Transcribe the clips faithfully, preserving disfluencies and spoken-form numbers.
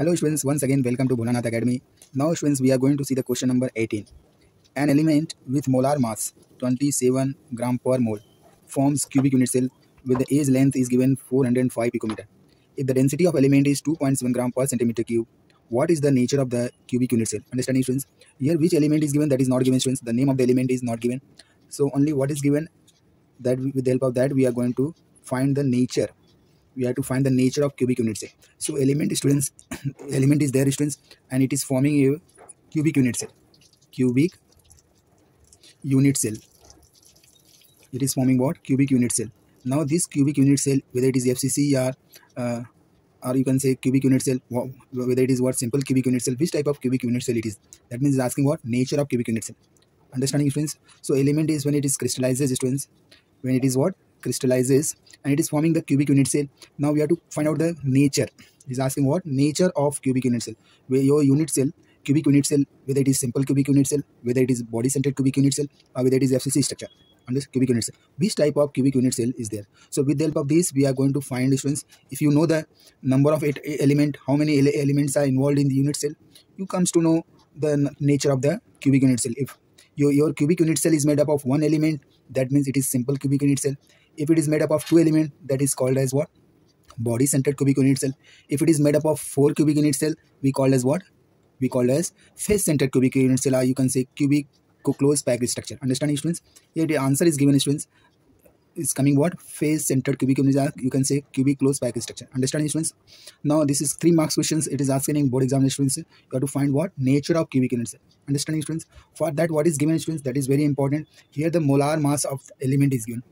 Hello students, once again welcome to Bholanath Academy. Now students, we are going to see the question number eighteen. An element with molar mass twenty-seven gram per mole forms cubic unit cell with the edge length is given four hundred five picometer. If the density of element is two point seven gram per centimeter cube, what is the nature of the cubic unit cell? Understanding students? Here which element is given, that is not given students. The name of the element is not given. So only what is given, that with the help of that we are going to find the nature. We have to find the nature of cubic unit cell. So element students, element is there students, and it is forming a cubic unit cell. Cubic unit cell. It is forming what? Cubic unit cell. Now this cubic unit cell, whether it is F C C or uh, or you can say cubic unit cell, whether it is what simple cubic unit cell, which type of cubic unit cell it is. That means it's asking what nature of cubic unit cell. Understanding students? So element is when it is crystallizes students. When it is what? Crystallizes, and it is forming the cubic unit cell. Now we have to find out the nature. It is asking what nature of cubic unit cell. Where your unit cell, cubic unit cell, whether it is simple cubic unit cell, whether it is body centered cubic unit cell, or whether it is F C C structure. And this cubic unit cell, which type of cubic unit cell is there. So with the help of this, we are going to find students. If you know the number of eight element, how many elements are involved in the unit cell, you comes to know the nature of the cubic unit cell. If your your cubic unit cell is made up of one element, that means it is simple cubic unit cell. If it is made up of two elements, that is called as what? Body-centered cubic unit cell. If it is made up of four cubic unit cell, we call as what? We call as face-centered cubic unit cell, or you can say cubic close package structure. Understanding students? Here the answer is given students. It's coming what? Face-centered cubic unit cell, you can say cubic close package structure. Understanding students? Now this is three marks questions. It is asking in board examination students. You have to find what? Nature of cubic unit cell. Understanding students? For that, what is given students? That is very important. Here the molar mass of the element is given.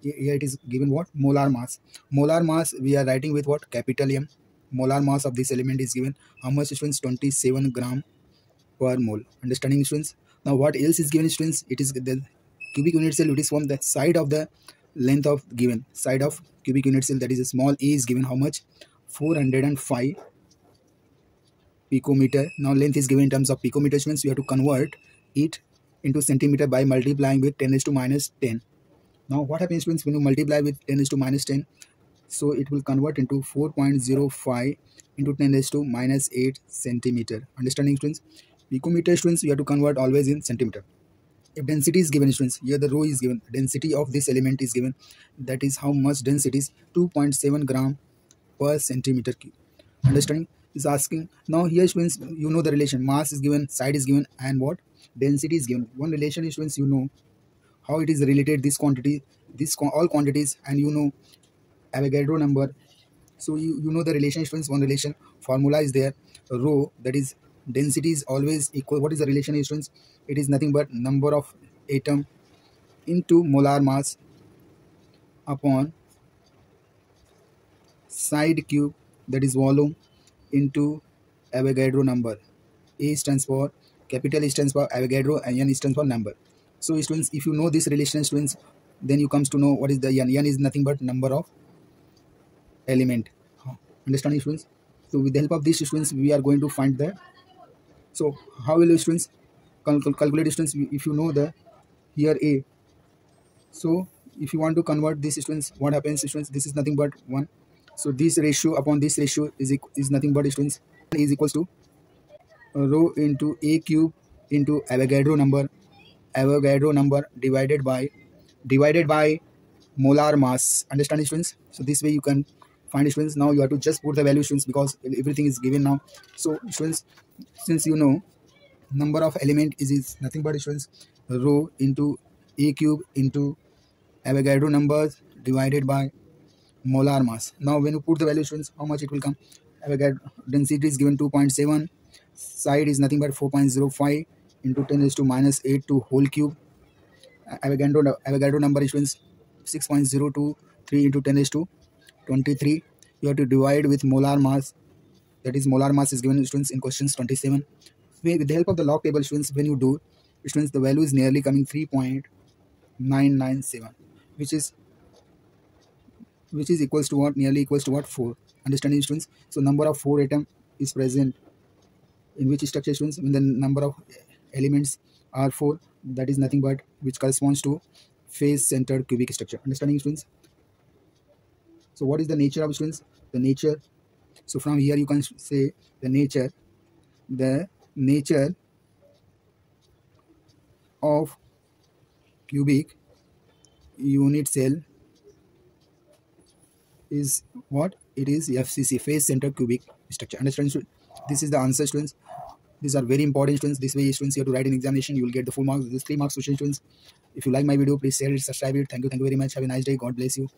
Here it is given what? Molar mass. Molar mass we are writing with what? Capital M. Molar mass of this element is given. How much students? twenty-seven gram per mole. Understanding students? Now what else is given students? It is the cubic unit cell. It is from the side of the length of given. Side of cubic unit cell, that is a small a is given. How much? four hundred five picometer. Now length is given in terms of picometer students. We have to convert it into centimeter by multiplying with ten raised to minus ten. Now what happens students when you multiply with ten raised to minus ten? So it will convert into four point zero five into ten raised to minus eight centimeter. Understanding students? Picometer students, you have to convert always in centimeter. If density is given students, here the rho is given. Density of this element is given. That is how much dense it is. two point seven gram per centimeter cube. Understanding? Is asking. Now here students, you know the relation. Mass is given, side is given, and what? Density is given. One relation students, you know how it is related, this quantity, this all quantities, and you know Avogadro number. So you, you know the relation students. One relation formula is there. Rho, that is density, is always equal. What is the relation students? It is nothing but number of atom into molar mass upon side cube, that is volume, into Avogadro number. A stands for capital, A stands for Avogadro, and N stands for number. So students, if you know this relation students, then you comes to know what is the N. N is nothing but number of element. Understanding students? So with the help of these students, we are going to find the. So how will students cal cal calculate students? If you know the here A. So if you want to convert this students, what happens students? This is nothing but one. So this ratio upon this ratio is is nothing but students is equals to rho into A cube into Avogadro number. Avogadro number divided by divided by molar mass. Understand students? So this way you can find students. Now you have to just put the value students, because everything is given now. So students, since you know number of element is, is nothing but students rho into A cube into Avogadro numbers divided by molar mass. Now when you put the value students, how much it will come? Avogadro density is given two point seven, side is nothing but four point zero five into ten raised to minus eight to whole cube. Avogadro, Avogadro number students six point zero two three into ten raised to twenty-three. You have to divide with molar mass. That is molar mass is given students in questions twenty-seven. With the help of the log table students, when you do students, the value is nearly coming three point nine nine seven, which is which is equals to what? Nearly equals to what? Four. Understanding students? So number of four atom is present in which structure students? When the number of elements are four, that is nothing but which corresponds to face-centered cubic structure. Understanding students? So what is the nature of students? The nature So from here you can say the nature, the nature of cubic unit cell is what? It is F C C, face center cubic structure. Understand students? This is the answer students. These are very important students. This way students, you have to write in examination, you will get the full marks. This three marks question students. If you like my video, please share it, subscribe it. Thank you, thank you very much. Have a nice day. God bless you.